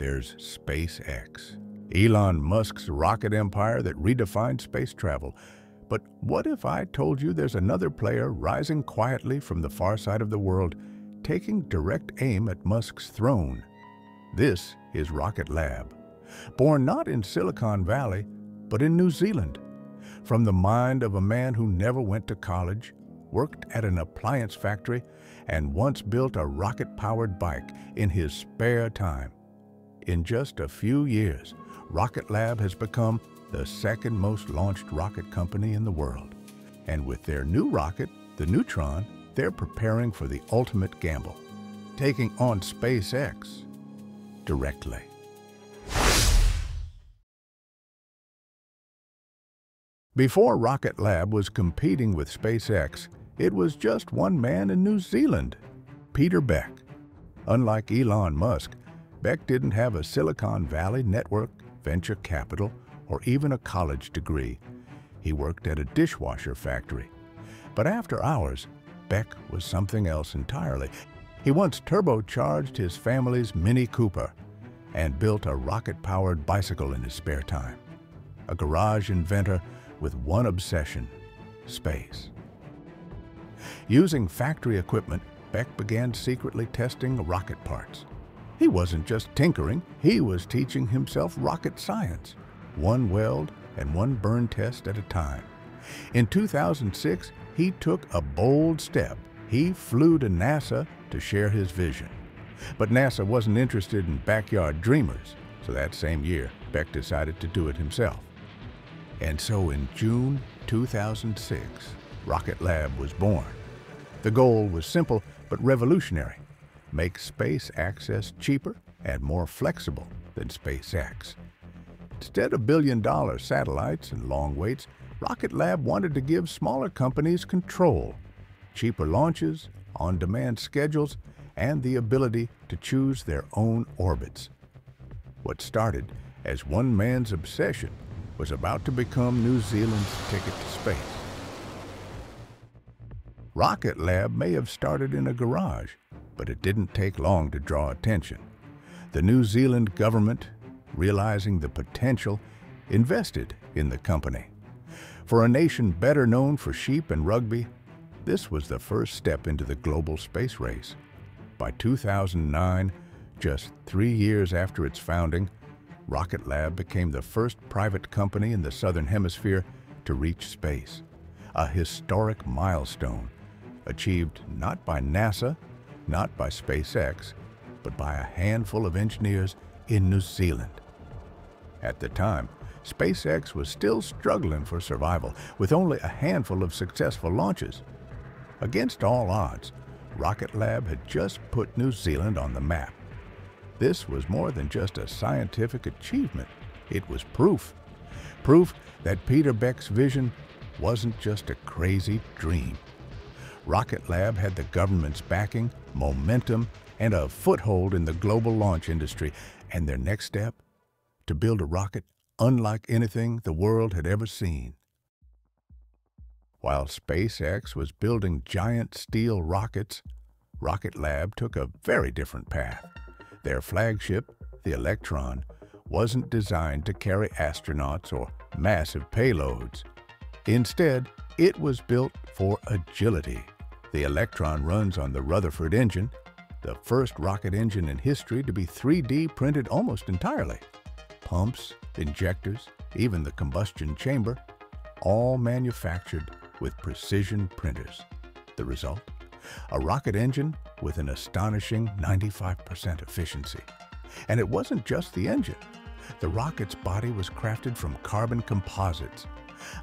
there's SpaceX, Elon Musk's rocket empire that redefined space travel. But what if I told you there's another player rising quietly from the far side of the world, taking direct aim at Musk's throne? This is Rocket Lab, born not in Silicon Valley, but in New Zealand, from the mind of a man who never went to college, worked at an appliance factory, and once built a rocket-powered bike in his spare time. In just a few years, Rocket Lab has become the second most launched rocket company in the world. And with their new rocket, the Neutron, they're preparing for the ultimate gamble, taking on SpaceX directly. Before Rocket Lab was competing with SpaceX, it was just one man in New Zealand, Peter Beck. Unlike Elon Musk, Beck didn't have a Silicon Valley network, venture capital, or even a college degree. He worked at a dishwasher factory. But after hours, Beck was something else entirely. He once turbocharged his family's Mini Cooper and built a rocket-powered bicycle in his spare time. A garage inventor with one obsession, space. Using factory equipment, Beck began secretly testing rocket parts. He wasn't just tinkering, he was teaching himself rocket science, one weld and one burn test at a time. In 2006, he took a bold step. He flew to NASA to share his vision. But NASA wasn't interested in backyard dreamers, so that same year, Beck decided to do it himself. And so in June 2006, Rocket Lab was born. The goal was simple but revolutionary: make space access cheaper and more flexible than SpaceX. Instead of billion-dollar satellites and long waits, Rocket Lab wanted to give smaller companies control, cheaper launches, on-demand schedules, and the ability to choose their own orbits. What started as one man's obsession was about to become New Zealand's ticket to space. Rocket Lab may have started in a garage, but it didn't take long to draw attention. The New Zealand government, realizing the potential, invested in the company. For a nation better known for sheep and rugby, this was the first step into the global space race. By 2009, just 3 years after its founding, Rocket Lab became the first private company in the Southern Hemisphere to reach space, a historic milestone achieved not by NASA, not by SpaceX, but by a handful of engineers in New Zealand. At the time, SpaceX was still struggling for survival, with only a handful of successful launches. Against all odds, Rocket Lab had just put New Zealand on the map. This was more than just a scientific achievement. It was proof. Proof that Peter Beck's vision wasn't just a crazy dream. Rocket Lab had the government's backing, momentum, and a foothold in the global launch industry. And their next step? To build a rocket unlike anything the world had ever seen. While SpaceX was building giant steel rockets, Rocket Lab took a very different path. Their flagship, the Electron, wasn't designed to carry astronauts or massive payloads. Instead, it was built for agility. The Electron runs on the Rutherford engine, the first rocket engine in history to be 3D printed almost entirely. Pumps, injectors, even the combustion chamber, all manufactured with precision printers. The result? A rocket engine with an astonishing 95% efficiency. And it wasn't just the engine. The rocket's body was crafted from carbon composites,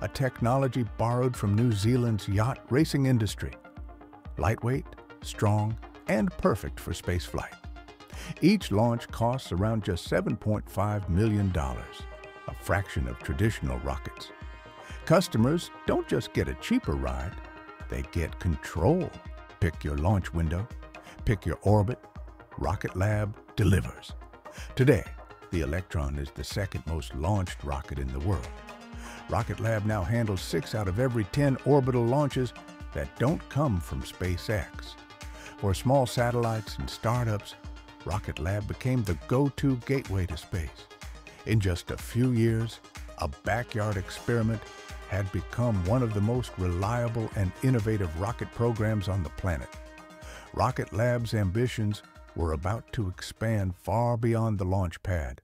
a technology borrowed from New Zealand's yacht racing industry. Lightweight, strong, and perfect for spaceflight. Each launch costs around just $7.5 million, a fraction of traditional rockets. Customers don't just get a cheaper ride, they get control. Pick your launch window, pick your orbit. Rocket Lab delivers. Today, the Electron is the second most launched rocket in the world. Rocket Lab now handles 6 out of every 10 orbital launches that don't come from SpaceX. For small satellites and startups, Rocket Lab became the go-to gateway to space. In just a few years, a backyard experiment had become one of the most reliable and innovative rocket programs on the planet. Rocket Lab's ambitions were about to expand far beyond the launch pad.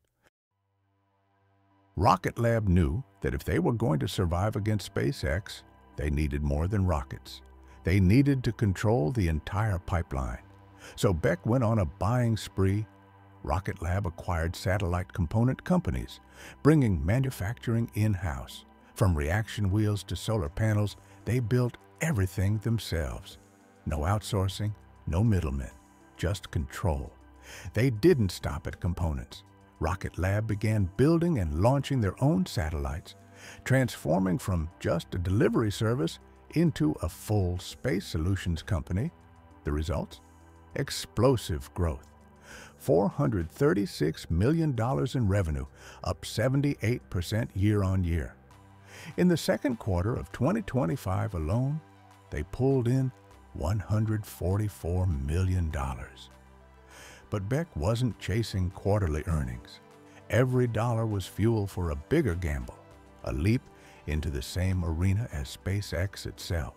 Rocket Lab knew that if they were going to survive against SpaceX, they needed more than rockets. They needed to control the entire pipeline. So Beck went on a buying spree. Rocket Lab acquired satellite component companies, bringing manufacturing in-house. From reaction wheels to solar panels, they built everything themselves. No outsourcing, no middlemen, just control. They didn't stop at components. Rocket Lab began building and launching their own satellites, transforming from just a delivery service into a full space solutions company. The results? Explosive growth. $436 million in revenue, up 78% year-on-year. In the second quarter of 2025 alone, they pulled in $144 million. But Beck wasn't chasing quarterly earnings. Every dollar was fuel for a bigger gamble, a leap into the same arena as SpaceX itself.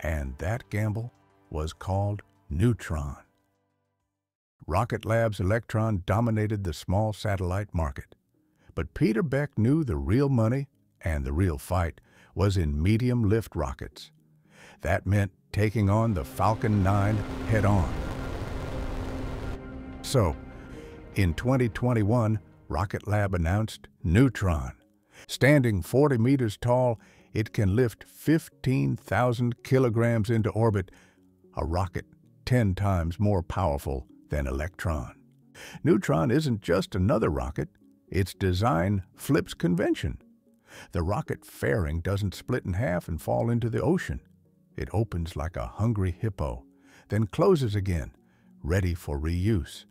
And that gamble was called Neutron. Rocket Lab's Electron dominated the small satellite market. But Peter Beck knew the real money and the real fight was in medium-lift rockets. That meant taking on the Falcon 9 head-on. So, in 2021, Rocket Lab announced Neutron. Standing 40 meters tall, it can lift 15,000 kilograms into orbit, a rocket 10 times more powerful than Electron. Neutron isn't just another rocket, its design flips convention. The rocket fairing doesn't split in half and fall into the ocean. It opens like a hungry hippo, then closes again, ready for reuse.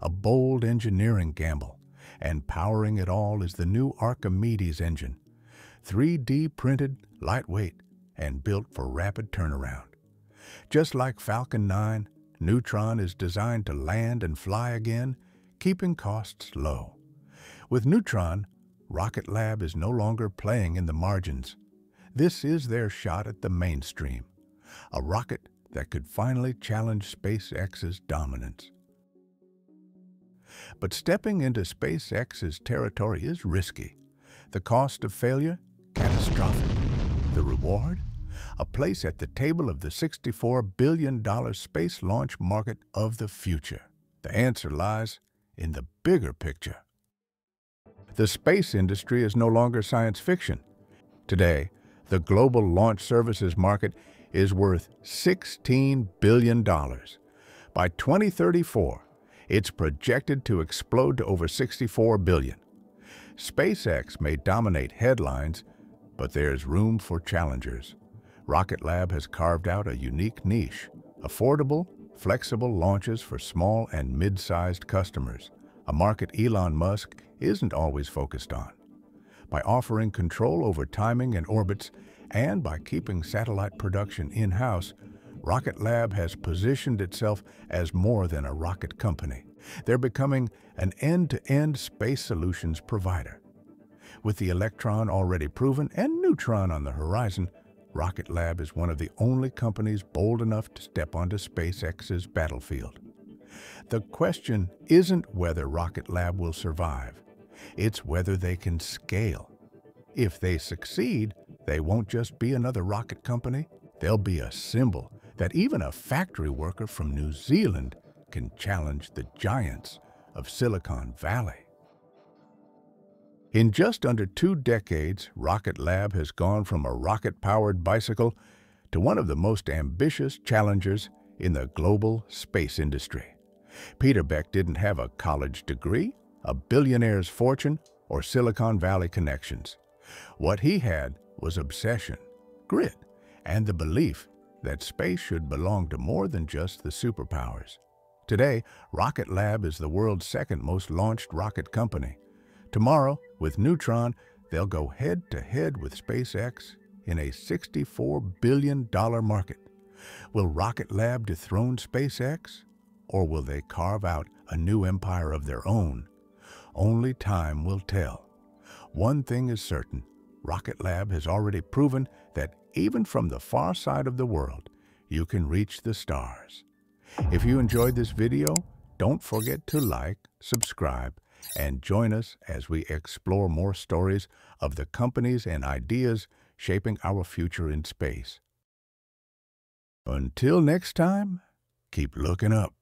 A bold engineering gamble, and powering it all is the new Archimedes engine, 3D printed, lightweight, and built for rapid turnaround. Just like Falcon 9, Neutron is designed to land and fly again, keeping costs low. With Neutron, Rocket Lab is no longer playing in the margins. This is their shot at the mainstream, a rocket that could finally challenge SpaceX's dominance. But stepping into SpaceX's territory is risky. The cost of failure? Catastrophic. The reward? A place at the table of the $64 billion space launch market of the future. The answer lies in the bigger picture. The space industry is no longer science fiction. Today, the global launch services market is worth $16 billion. By 2034, it's projected to explode to over $64 billion. SpaceX may dominate headlines, but there's room for challengers. Rocket Lab has carved out a unique niche, affordable, flexible launches for small and mid-sized customers, a market Elon Musk isn't always focused on. By offering control over timing and orbits, and by keeping satellite production in-house, Rocket Lab has positioned itself as more than a rocket company. They're becoming an end-to-end space solutions provider. With the Electron already proven and Neutron on the horizon, Rocket Lab is one of the only companies bold enough to step onto SpaceX's battlefield. The question isn't whether Rocket Lab will survive. It's whether they can scale. If they succeed, they won't just be another rocket company. They'll be a symbol that even a factory worker from New Zealand can challenge the giants of Silicon Valley. In just under 2 decades, Rocket Lab has gone from a rocket-powered bicycle to one of the most ambitious challengers in the global space industry. Peter Beck didn't have a college degree, a billionaire's fortune, or Silicon Valley connections. What he had was obsession, grit, and the belief that space should belong to more than just the superpowers. Today, Rocket Lab is the world's second most launched rocket company. Tomorrow, with Neutron, they'll go head-to-head with SpaceX in a $64 billion market. Will Rocket Lab dethrone SpaceX? or will they carve out a new empire of their own? Only time will tell. One thing is certain, Rocket Lab has already proven that even from the far side of the world, you can reach the stars. If you enjoyed this video, don't forget to like, subscribe, and join us as we explore more stories of the companies and ideas shaping our future in space. Until next time, keep looking up.